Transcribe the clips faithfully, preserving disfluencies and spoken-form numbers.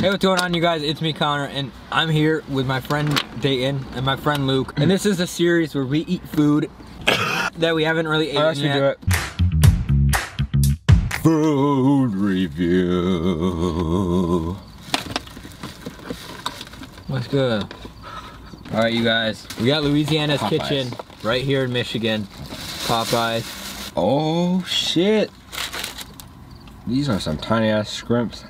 Hey, what's going on, you guys? It's me, Connor, and I'm here with my friend Dayton and my friend Luke. And this is a series where we eat food that we haven't really eaten yet. Do it. Food review. What's good? All right, you guys. We got Louisiana's Popeyes. Kitchen right here in Michigan. Popeyes. Oh shit! These are some tiny ass scrimps.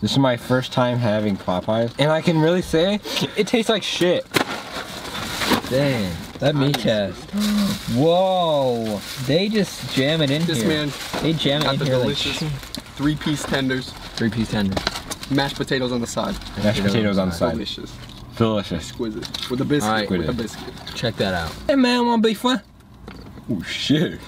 This is my first time having Popeyes, and I can really say it tastes like shit. Dang, that meat chest. Whoa, they just jam it in this here. This man, they jam got it in the here delicious like three-piece tenders. Three-piece tenders. Mashed potatoes on the side. Mashed potatoes, potatoes on the side. Delicious. Delicious. Exquisite. With a biscuit. Right, with a biscuit. Check that out. Hey man, wanna be fun? Oh shit.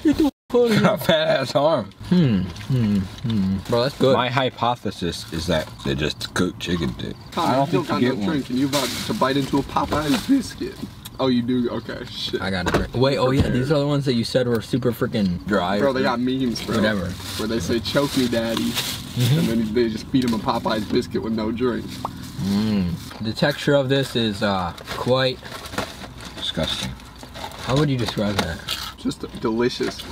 Got a fat ass arm. Hmm. Hmm. Hmm. Bro, that's good. My hypothesis is that they just cook chicken, dude. Tom, I don't think you get no one. Can you about to bite into a Popeye's biscuit? Oh, you do? Okay, shit. I got a drink. Wait, oh prepared. Yeah, these are the ones that you said were super freaking dry. Bro, they got memes, bro. Whatever. Where they say, choke me, daddy. Mm-hmm. And then they just feed him a Popeye's biscuit with no drink. Mm. The texture of this is uh, quite... disgusting. How would you describe that? Just delicious.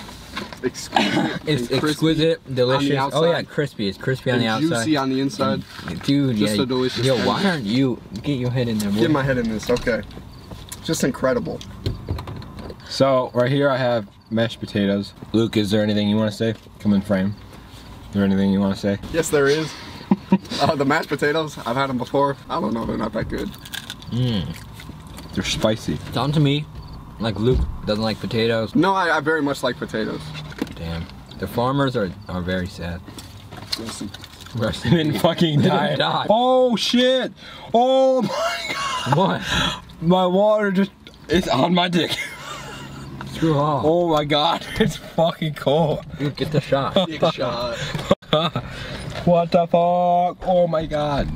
Exquisite. It's exquisite, delicious. Oh yeah, crispy. It's crispy and on the juicy outside. Juicy on the inside. And, dude, just yeah. a delicious Yo, why aren't you... Get your head in there, boy. Get my head in this, okay. Just incredible. So right here I have mashed potatoes. Luke, is there anything you want to say? Come in frame. Is there anything you want to say? Yes, there is. uh, the mashed potatoes, I've had them before. I don't know, they're not that good. Mmm. They're spicy. Sounds to me like Luke doesn't like potatoes. No, I, I very much like potatoes. Damn. The farmers are, are very sad. Listen. They didn't fucking die. die. Oh shit! Oh my god! What? My water just, it's on my dick. Screw off. Oh my god, it's fucking cold. Dude, get the shot. Get the shot. What the fuck? Oh my god.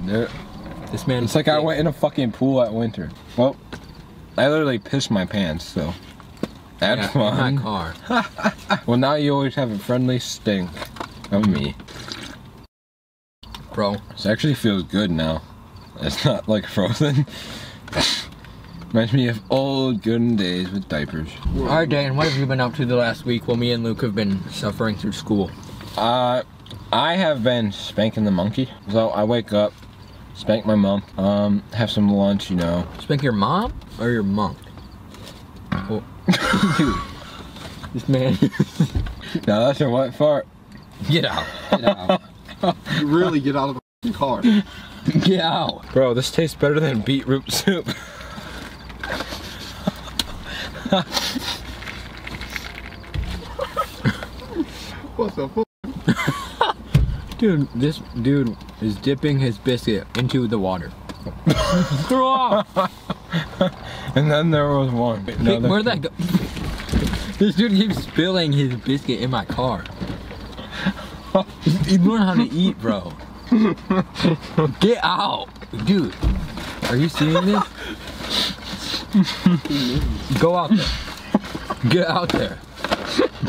This man. It's like I went in a fucking pool at winter. Well, I literally pissed my pants, so. That's yeah, fun. In my car. Well, now you always have a friendly stink of me. Bro. This actually feels good now. It's not like frozen. Reminds me of old good days with diapers. Alright, Dan, what have you been up to the last week while me and Luke have been suffering through school? Uh, I have been spanking the monkey. So I wake up, spank my mom, um, have some lunch, you know. Spank your mom or your monk? Well, dude, this man. No, that's a wet fart. Get out. Get out. You really get out of the car. Get out. Bro, this tastes better than beetroot soup. What the fuck? Dude, this dude is dipping his biscuit into the water. Throw off! And then there was one. Wait, where'd that go? This dude keeps spilling his biscuit in my car. You learn how to eat, bro. Get out! Dude, are you seeing this? Go out there. Get out there.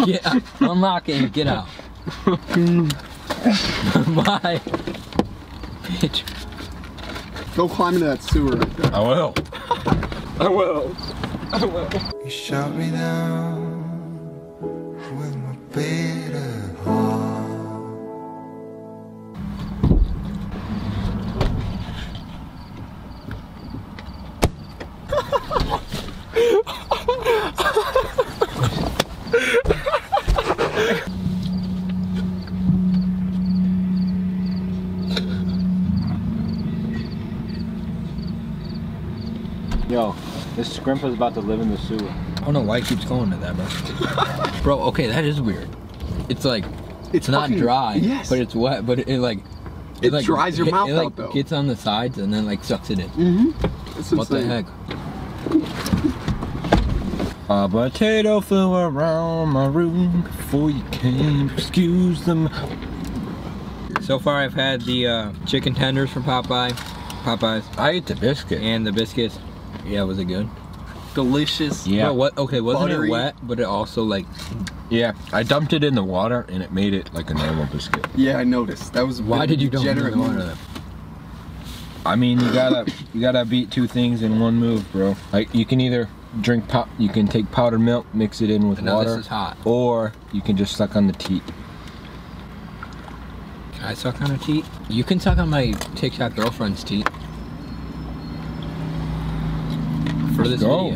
Get out. Unlock it and get out. Bye. Bitch. Go climb into that sewer right there. I will. I will. I will. You shot me down with my bitter heart. Yo, this scrimp is about to live in the sewer. I don't know why it keeps going to that, bro. Bro, okay, that is weird. It's like, it's not fucking dry, yes. But it's wet, but it, it like... It, it like, dries your it, mouth it, out, like, though. It gets on the sides and then like sucks it in. Mm-hmm. It's what insane. The heck? A potato flew around my room before you came, excuse them. So far I've had the uh, chicken tenders from Popeye. Popeyes. I ate the biscuit. And the biscuits. Yeah, was it good? delicious. Yeah. Well, what? Okay, wasn't buttery. It wet, but it also like, yeah. I dumped it in the water and it made it like a normal biscuit. Yeah, I noticed. That was why did you dump it in the water? I mean, you gotta you gotta beat two things in one move, bro. Like you can either drink pop, you can take powdered milk, mix it in with now water, this is hot. Or you can just suck on the teat. Can I suck on her teat? You can suck on my TikTok girlfriend's teat. For this video.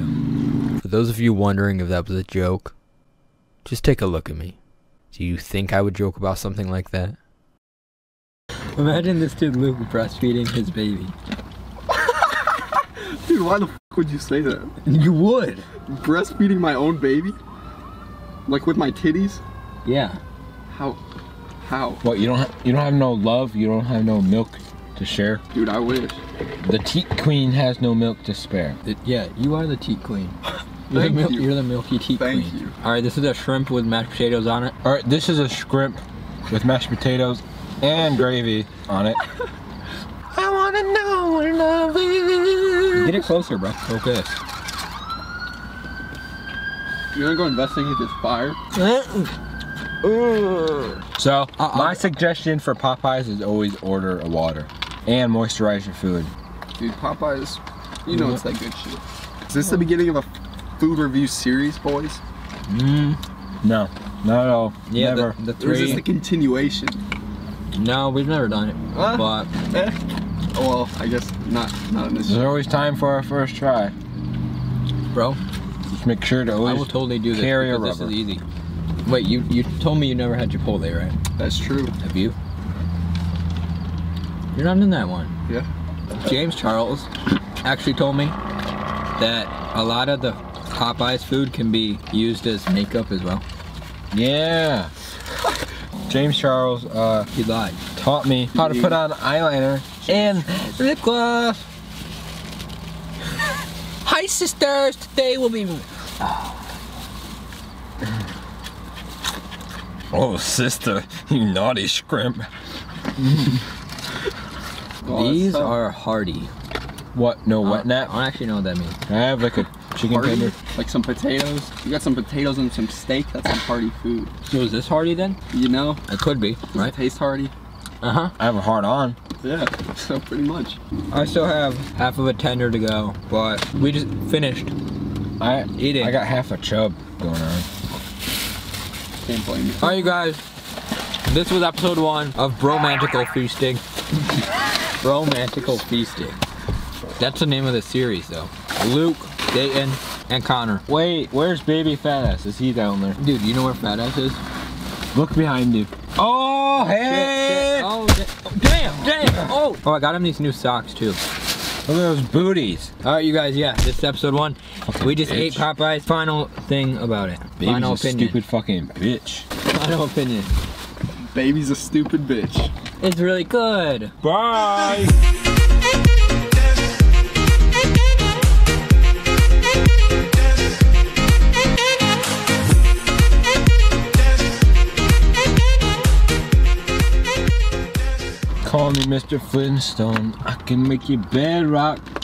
For those of you wondering if that was a joke, just take a look at me. Do you think I would joke about something like that? Imagine this dude Luke breastfeeding his baby. Dude, why the f would you say that? You would. Breastfeeding my own baby? Like with my titties? Yeah. How? How? What? You don't have, you don't have no love. You don't have no milk to share. Dude, I wish. The teat queen has no milk to spare. It, yeah, you are the teat queen. You're, Thank the mil you. You're the milky teat Thank queen. Thank you. All right, this is a shrimp with mashed potatoes on it. All right, this is a shrimp with mashed potatoes. And gravy on it. I wanna know where love is. Get it closer, bro. Okay. You wanna go investigate this fire? So, uh-oh. My suggestion for Popeyes is always order a water and moisturize your food. Dude, Popeyes, you know mm-hmm. it's that good shit. Is this the beginning of a food review series, boys? Mm, no, not at all. Yeah, never. The, the three. Or is this the continuation? No, we've never done it, huh? But... Eh. Well, I guess not, not in this. There's always time for our first try. Bro? Just make sure to always I will totally do this carry a rubber. This is easy. Wait, you, you told me you never had Chipotle, right? That's true. Have you? You're not in that one. Yeah. James Charles actually told me that a lot of the Popeyes food can be used as makeup as well. Yeah. James Charles uh, he lied. Taught me how to put on eyeliner and lip gloss. Hi sisters, today we'll be... Oh sister, you naughty scrimp. These are hearty. What? No wet nap? I don't actually know what that means. I have like a chicken tender. Like some potatoes. You got some potatoes and some steak. That's some hearty food. So is this hearty then? You know. It could be. Does right? it taste hearty? Uh-huh. I have a hard on. Yeah, so pretty much. I still have half of a tender to go, but we just finished I eating. I got half a chub going on. Can't blame you. All right, you guys. This was episode one of Bromantical Feasting. Bromantical Feasting. That's the name of the series, though. Luke, Dayton, and Connor. Wait, where's baby fat ass? Is he down there? Dude, you know where fat ass is? Look behind you. Oh, hey! Shit, shit. Oh, oh, damn, damn! Oh! Oh, I got him these new socks, too. Look at those booties. All right, you guys, yeah, this is episode one. Fucking we just bitch. ate Popeye's. Final thing about it. Baby's Final a opinion. stupid fucking bitch. Final opinion. Baby's a stupid bitch. It's really good. Bye! Call me Mister Flintstone, I can make your bed rock.